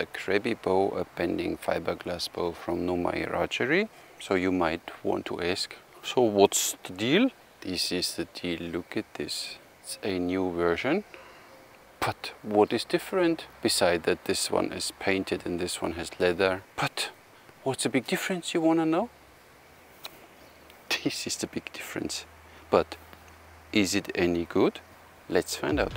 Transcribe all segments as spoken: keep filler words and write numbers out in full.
the Krabby Bow, a bending fiberglass bow from Numair Archery. So you might want to ask, so what's the deal? This is the deal, look at this. It's a new version. But what is different? Besides that this one is painted and this one has leather. But what's the big difference, you wanna know? This is the big difference. But is it any good? Let's find out.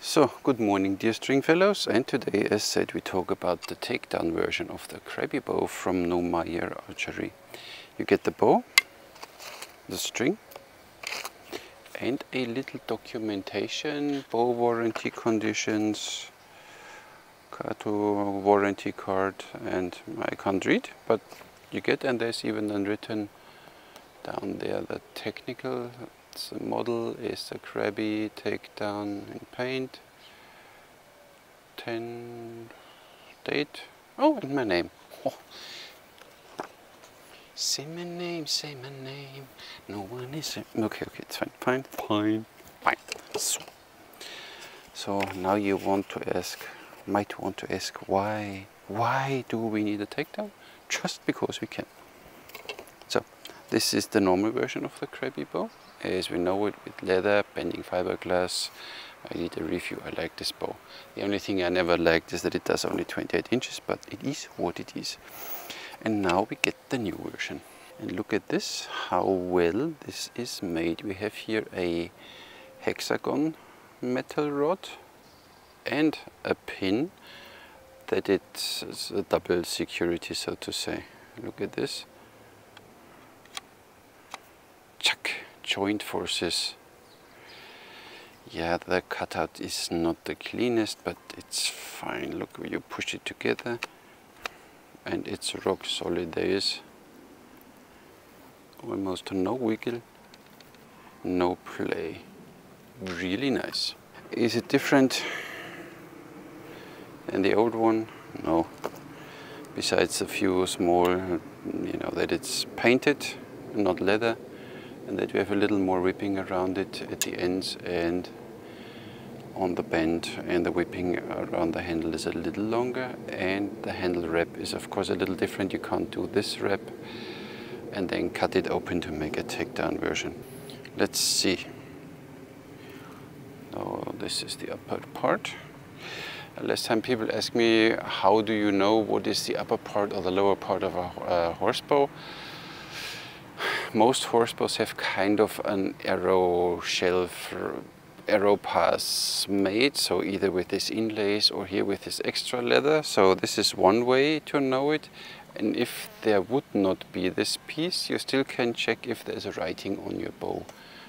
So, good morning dear string fellows, and today as said we talk about the takedown version of the Krabby Bow from Numair Archery. You get the bow, the string and a little documentation, bow warranty conditions, K two warranty card, and I can't read, but you get, and there's even unwritten down there the technical. The model is the Krabby takedown and paint. ten date. Oh, and my name. Oh. Say my name, say my name. No one is. Okay, okay, it's fine, fine, fine, fine. So, so now you want to ask, might want to ask, why? Why do we need a takedown? Just because we can. So, this is the normal version of the Krabby Bow. As we know it, with leather, bending fiberglass. I did a review, I like this bow. The only thing I never liked is that it does only twenty-eight inches, but it is what it is. And now we get the new version. And look at this, how well this is made. We have here a hexagon metal rod and a pin that it's a double security, so to say. Look at this. Chuck. Joint forces. Yeah, the cutout is not the cleanest, but it's fine. Look, you push it together and it's rock solid. There is almost no wiggle, no play. Really nice. Is it different than the old one? No. Besides a few small, you know, that it's painted, not leather. And that we have a little more whipping around it at the ends and on the bend, and the whipping around the handle is a little longer, and the handle wrap is of course a little different. You can't do this wrap and then cut it open to make a takedown version. Let's see. Oh, this is the upper part. Last time people asked me, how do you know what is the upper part or the lower part of a uh, horse bow? Most horse bows have kind of an arrow shelf, arrow pass made, so either with this inlays or here with this extra leather. So this is one way to know it. And if there would not be this piece, you still can check if there's a writing on your bow.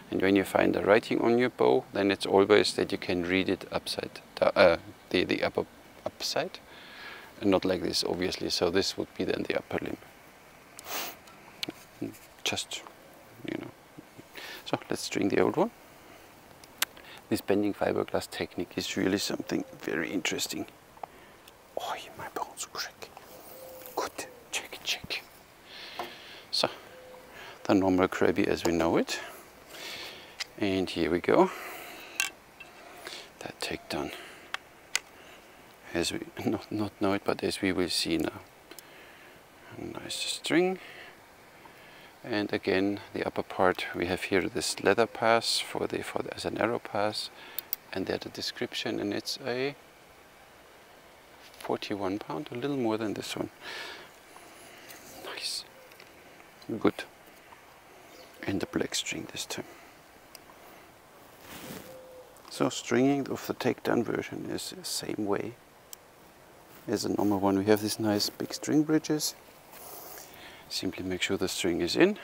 And when you find a writing on your bow, then it's always that you can read it upside, uh, the, the upper upside, and not like this obviously. So this would be then the upper limb. Just, you know. So let's string the old one. This bending fiberglass technique is really something very interesting. Oh, my bones crack. Good, check, check. So, the normal Krabby as we know it. And here we go. That takedown. As we not, not know it, but as we will see now. A nice string. And again, the upper part, we have here this leather pass for the for the, as an arrow pass, and there's the description, and it's a forty-one pound, a little more than this one. Nice, good, and the black string this time. So stringing of the takedown version is the same way as the normal one. We have these nice big string bridges. Simply make sure the string is in,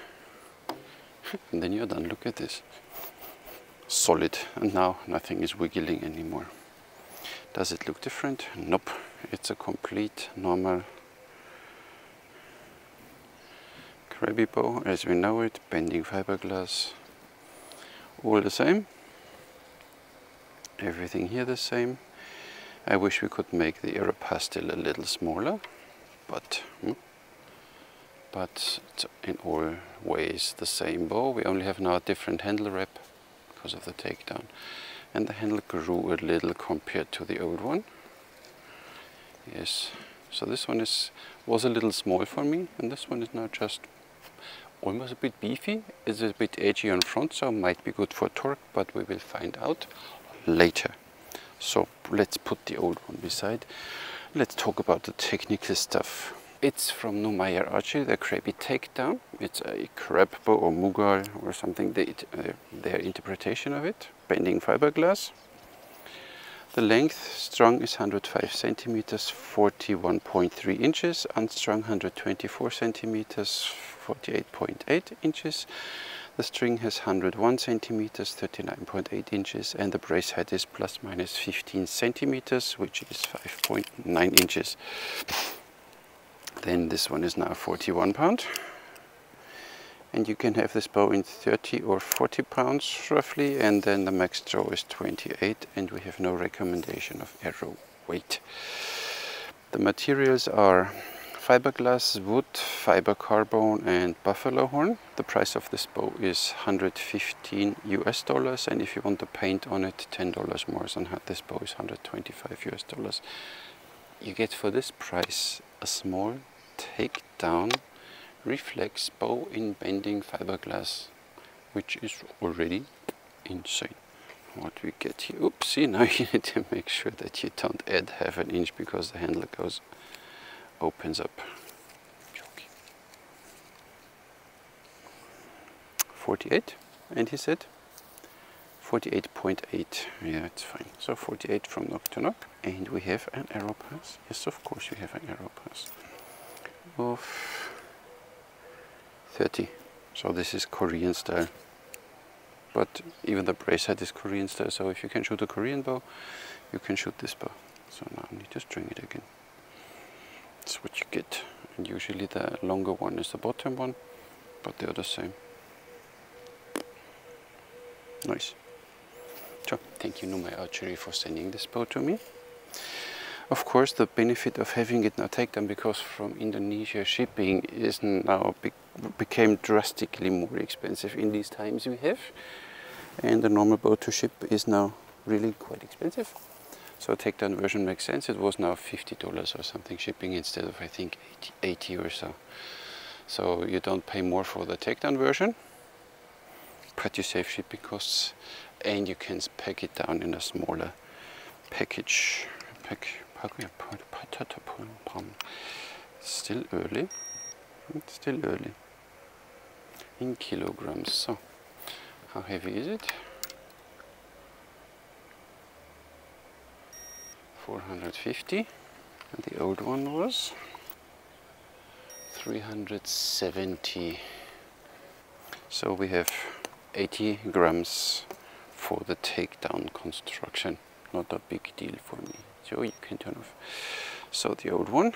and then you're done. Look at this. Solid, and now nothing is wiggling anymore. Does it look different? Nope. It's a complete normal Krabby Bow as we know it, bending fiberglass, all the same. Everything here the same. I wish we could make the arrow pass still a little smaller, but hmm. But it's in all ways the same bow. We only have now a different handle wrap because of the takedown. And the handle grew a little compared to the old one. Yes, so this one is was a little small for me, and this one is now just almost a bit beefy. It's a bit edgy on front, so might be good for torque, but we will find out later. So let's put the old one beside. Let's talk about the technical stuff. It's from Numair Archery, the Krabby takedown. It's a crab bow or Mughal or something, they, uh, their interpretation of it. Bending fiberglass. The length strung is one hundred five centimeters, forty-one point three inches. Unstrung one hundred twenty-four centimeters, forty-eight point eight inches. The string has one hundred one centimeters, thirty-nine point eight inches. And the brace height is plus minus fifteen centimeters, which is five point nine inches. Then this one is now forty-one pound, and you can have this bow in thirty or forty pounds roughly, and then the max draw is twenty-eight, and we have no recommendation of arrow weight. The materials are fiberglass, wood, fiber carbon, and buffalo horn. The price of this bow is one hundred fifteen US dollars, and if you want the paint on it, ten dollars more. So this bow is one hundred twenty-five US dollars. You get for this price a small takedown reflex bow in bending fiberglass, which is already insane. What we get here, oopsie, now you need to make sure that you don't add half an inch because the handle goes, opens up. forty-eight, and he said forty-eight point eight, yeah, it's fine. So forty-eight from knock to knock, and we have an arrow pass. Yes, of course we have an arrow pass of thirty. So this is Korean style, but even the brace head is Korean style. So if you can shoot a Korean bow, you can shoot this bow. So now I need to string it again. That's what you get. And usually the longer one is the bottom one, but they are the same. Nice. So, thank you Numair Archery for sending this bow to me. Of course, the benefit of having it now takedown, because from Indonesia shipping is now be became drastically more expensive in these times we have, and the normal bow to ship is now really quite expensive. So takedown version makes sense. It was now fifty dollars or something shipping instead of I think eighty, eighty or so. So you don't pay more for the takedown version, but you save shipping costs, and you can pack it down in a smaller package. Pack, still early, it's still early in kilograms. So, how heavy is it? four hundred fifty, and the old one was three hundred seventy. So we have eighty grams for the takedown construction. Not a big deal for me. So you can turn off. So the old one.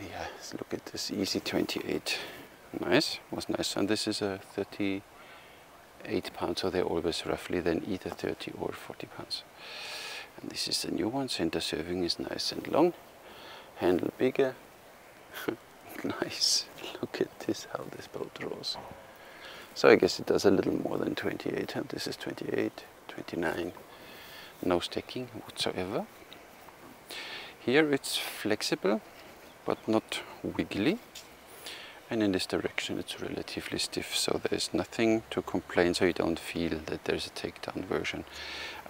Yeah, look at this, easy twenty-eight. Nice, was nice. And this is a thirty-eight eight pounds, so they're always roughly then either thirty or forty pounds. And this is the new one. Center serving is nice and long, handle bigger. Nice, look at this, how this boat draws. So I guess it does a little more than twenty-eight, and this is twenty-eight, twenty-nine, no stacking whatsoever. Here it's flexible but not wiggly, and in this direction it's relatively stiff, so there's nothing to complain, so you don't feel that there's a takedown version.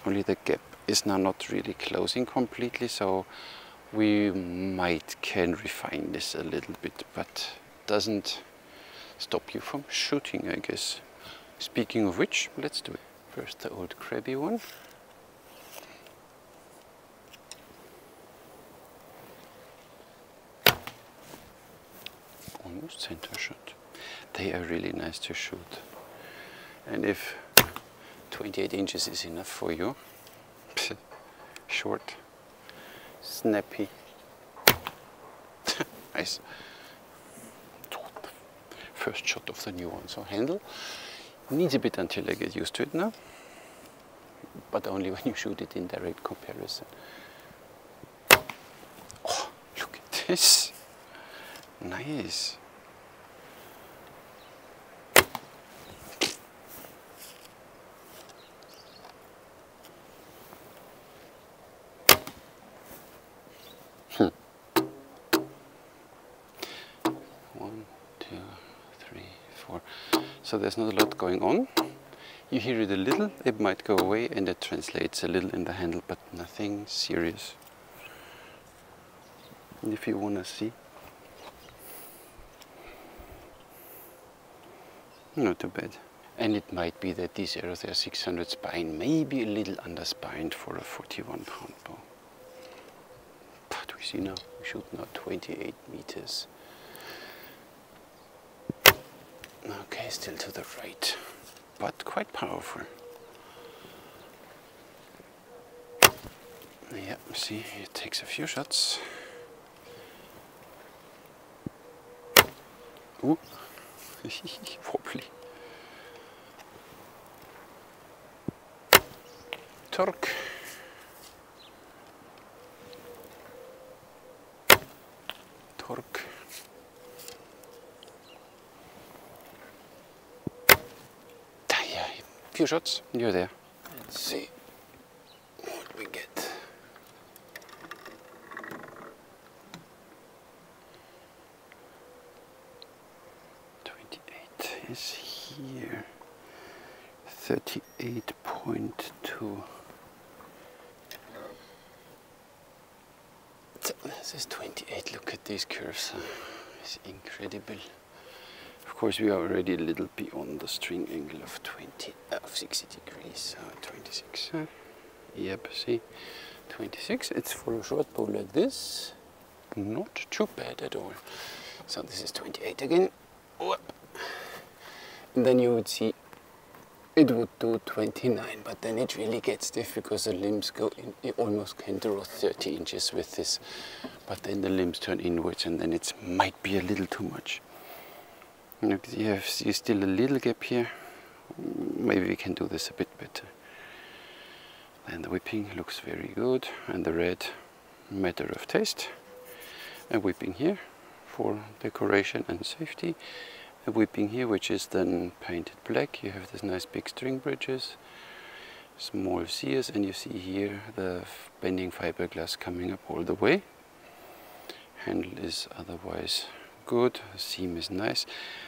Only the gap is now not really closing completely, so we might can refine this a little bit, but doesn't stop you from shooting, I guess. Speaking of which, let's do it. First the old crabby one. Almost center shot. They are really nice to shoot. And if twenty-eight inches is enough for you, short, snappy. Nice. First shot of the new one. So handle needs a bit until I get used to it now, but only when you shoot it in direct comparison. Oh, look at this. Nice. So there's not a lot going on. You hear it a little, it might go away, and it translates a little in the handle, but nothing serious. And if you want to see, not too bad. And it might be that these Aerotech six hundred spine may be a little underspined for a forty-one pound bow. But we see now, we shoot now twenty-eight meters. Okay, still to the right, but quite powerful. Yeah, see, it takes a few shots. Ooh, wobbly. Torque. Torque. Few shots, you're there. Let's see what we get. twenty-eight is here. thirty-eight point two. So this is twenty-eight. Look at these curves. It's incredible. Of course, we are already a little beyond the string angle of twenty, of sixty degrees, uh, twenty-six. Huh? Yep, see, twenty-six. It's for a short bow like this, not too bad at all. So this is twenty-eight again. And then you would see it would do twenty-nine, but then it really gets stiff because the limbs go in. You almost can draw thirty inches with this, but then the limbs turn inwards, and then it might be a little too much. Look, you have see still a little gap here. Maybe we can do this a bit better. And the whipping looks very good, and the red, matter of taste. A whipping here for decoration and safety. A whipping here, which is then painted black. You have this nice big string bridges, small sears, and you see here the bending fiberglass coming up all the way. Handle is otherwise good, the seam is nice.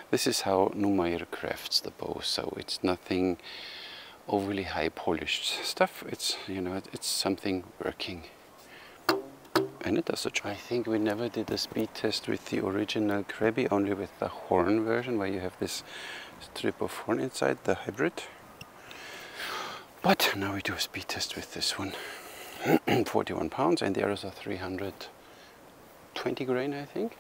This is how Numair crafts the bow, so it's nothing overly high polished stuff. It's, you know, it's something working, and it does a job. I think we never did a speed test with the original Krabby, only with the horn version, where you have this strip of horn inside, the hybrid. But now we do a speed test with this one. forty-one pounds, and there is a three hundred twenty grain, I think.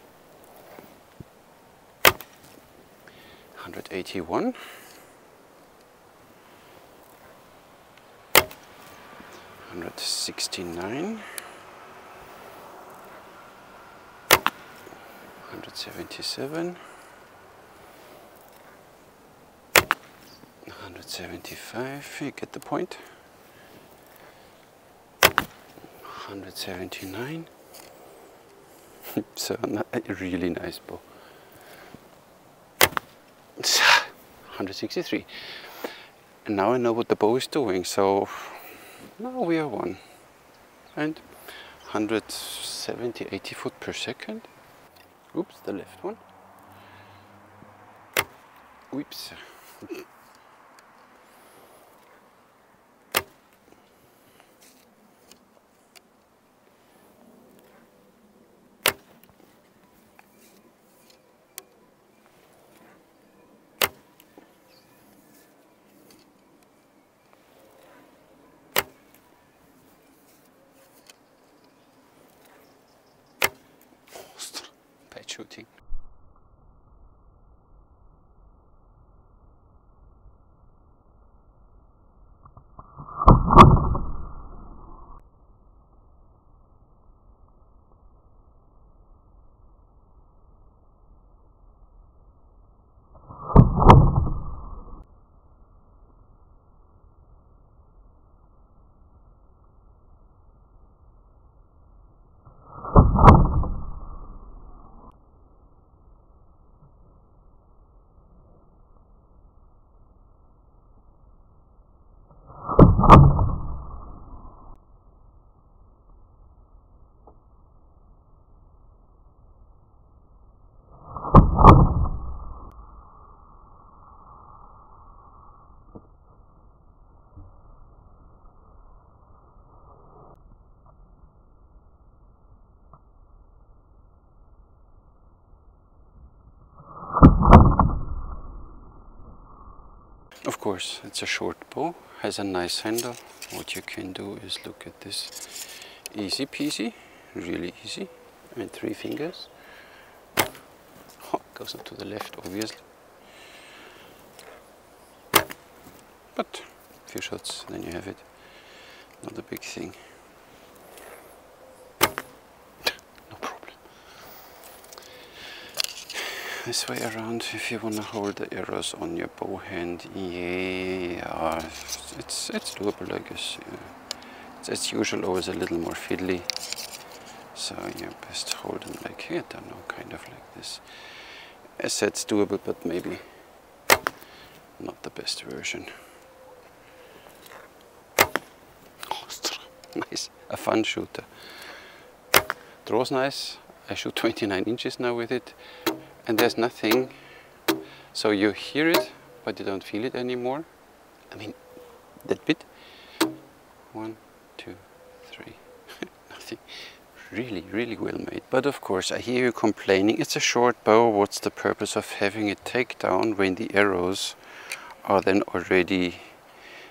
one hundred eighty-one. one hundred sixty-nine. one hundred seventy-seven. one hundred seventy-five, you get the point. one hundred seventy-nine. So a really nice bow. one hundred sixty-three. And now I know what the bow is doing, so now we are one. And one hundred seventy, eighty foot per second. Oops, the left one. Oops. Shooting. Of course, it's a short bow, has a nice handle. What you can do is look at this, easy peasy, really easy, and three fingers. Oh, goes to the left, obviously. But a few shots, then you have it. Not a big thing. No problem. This way around, if you want to hold the arrows on your bow hand, yeah, it's, it's doable, I guess. Yeah. It's as usual, always a little more fiddly. So you best hold them like here, I don't know, kind of like this. As said, it's doable, but maybe not the best version. Nice, a fun shooter. Draws nice, I shoot twenty-nine inches now with it. And there's nothing, so you hear it, but you don't feel it anymore. I mean, that bit. One, two, three, nothing. Really, really well made. But of course, I hear you complaining, it's a short bow, what's the purpose of having a takedown when the arrows are then already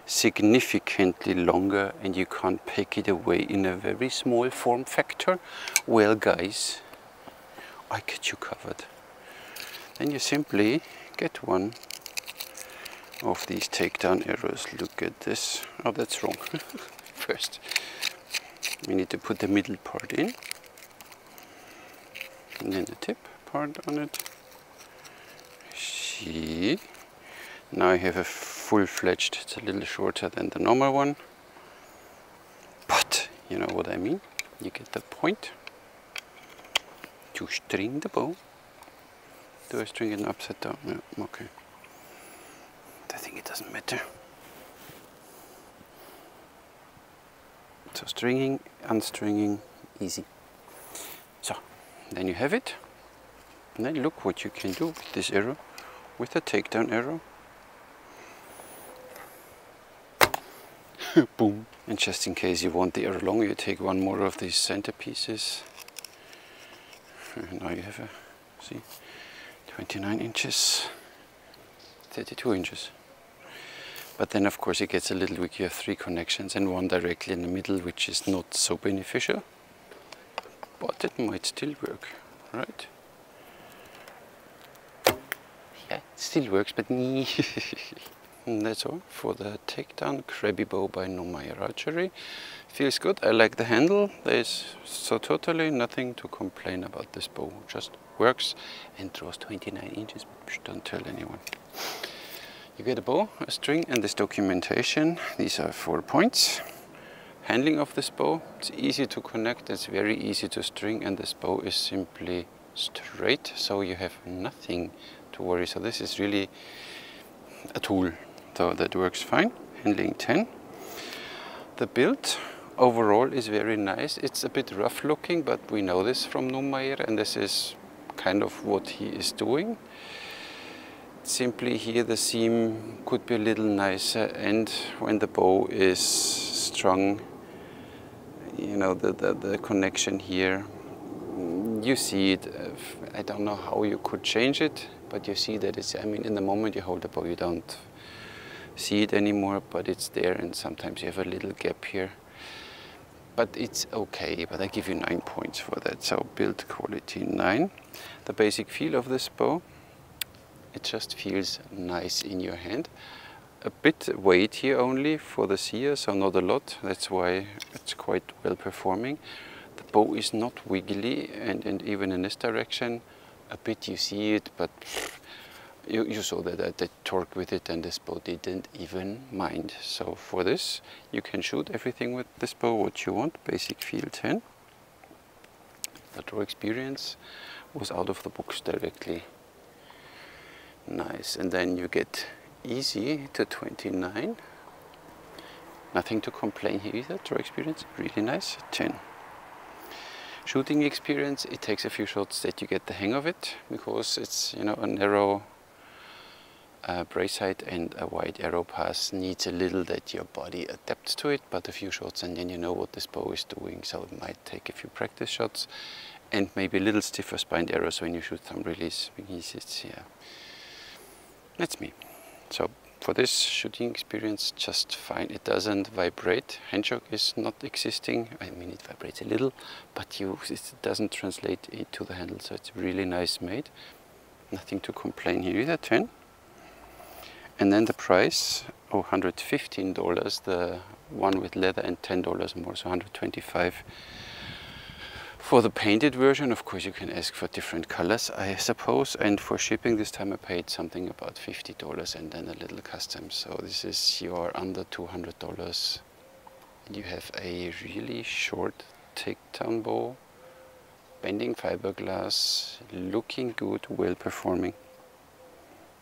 significantly longer and you can't pick it away in a very small form factor? Well, guys, I get you covered. Then you simply get one of these takedown arrows. Look at this. Oh, that's wrong. First, we need to put the middle part in, and then the tip part on it. See? Now I have a full-fledged, it's a little shorter than the normal one, but you know what I mean. You get the point to string the bow. Do I string it upside down? No, okay. I think it doesn't matter. So stringing, unstringing, easy. So, then you have it. And then look what you can do with this arrow, with a takedown arrow. Boom. And just in case you want the arrow longer, you take one more of these centerpieces. And now you have a, see? twenty-nine inches, thirty-two inches. But then of course it gets a little weak. You have three connections and one directly in the middle, which is not so beneficial, but it might still work, right? Yeah, it still works, but and that's all for the takedown Krabby Bow by Numair Archery. Feels good, I like the handle. There's so totally nothing to complain about this bow, just works and draws twenty-nine inches. Don't tell anyone. You get a bow, a string, and this documentation. These are four points. Handling of this bow, it's easy to connect, it's very easy to string, and this bow is simply straight, so you have nothing to worry. So this is really a tool, so that works fine. Handling ten. The build overall is very nice. It's a bit rough looking, but we know this from Numair, and this is kind of what he is doing. Simply here the seam could be a little nicer, and when the bow is strung, you know, the, the, the connection here, you see it. I don't know how you could change it, but you see that it's, I mean, in the moment you hold the bow, you don't see it anymore, but it's there, and sometimes you have a little gap here. But it's okay, but I give you nine points for that. So build quality nine. The basic feel of this bow, it just feels nice in your hand. A bit weight here only for the sear, so not a lot. That's why it's quite well performing. The bow is not wiggly, and, and even in this direction, a bit you see it, but you, you saw that I did torque with it, and this bow didn't even mind. So for this, you can shoot everything with this bow what you want. Basic feel ten. The draw experience was out of the box directly. Nice, and then you get easy to twenty-nine. Nothing to complain here either. Draw experience, really nice, ten. Shooting experience, it takes a few shots that you get the hang of it, because it's, you know, a narrow uh, brace height and a wide arrow pass needs a little that your body adapts to it, but a few shots and then you know what this bow is doing. So it might take a few practice shots and maybe a little stiffer spined arrows when you shoot thumb release. Yeah. That's me. So for this, shooting experience just fine. It doesn't vibrate. Handshake is not existing. I mean, it vibrates a little, but you, it doesn't translate into the handle. So it's really nice made. Nothing to complain here either. ten. And then the price, oh, one hundred fifteen dollars, the one with leather, and ten dollars more, so one hundred twenty-five dollars. For the painted version, of course, you can ask for different colors, I suppose. And for shipping this time, I paid something about fifty dollars and then a little custom. So this is, you are under two hundred dollars. You have a really short takedown bow, bending fiberglass, looking good, well performing.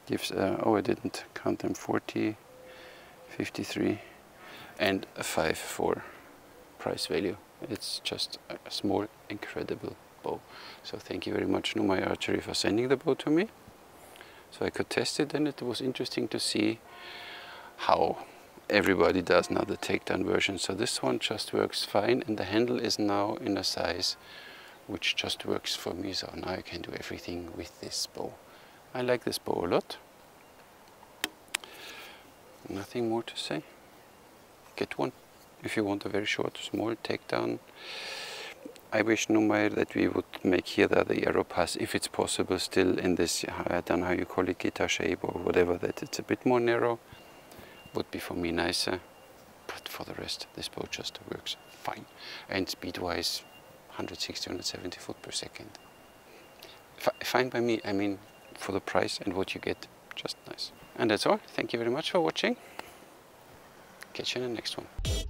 Gives, uh, oh, I didn't count them, forty, fifty-three, and a five for price value. It's just a small, incredible bow. So thank you very much, Numair Archery, for sending the bow to me, so I could test it. And it was interesting to see how everybody does now the takedown version. So this one just works fine, and the handle is now in a size which just works for me. So now I can do everything with this bow. I like this bow a lot. Nothing more to say. Get one. If you want a very short, small takedown. I wish, Numair, that we would make here the other arrow pass, if it's possible, still in this, I don't know how you call it, guitar shape or whatever, that it's a bit more narrow. Would be for me nicer, but for the rest, this bow just works fine. And speed-wise, one hundred sixty, one hundred seventy foot per second. F- fine by me, I mean, for the price and what you get, just nice. And that's all. Thank you very much for watching. Catch you in the next one.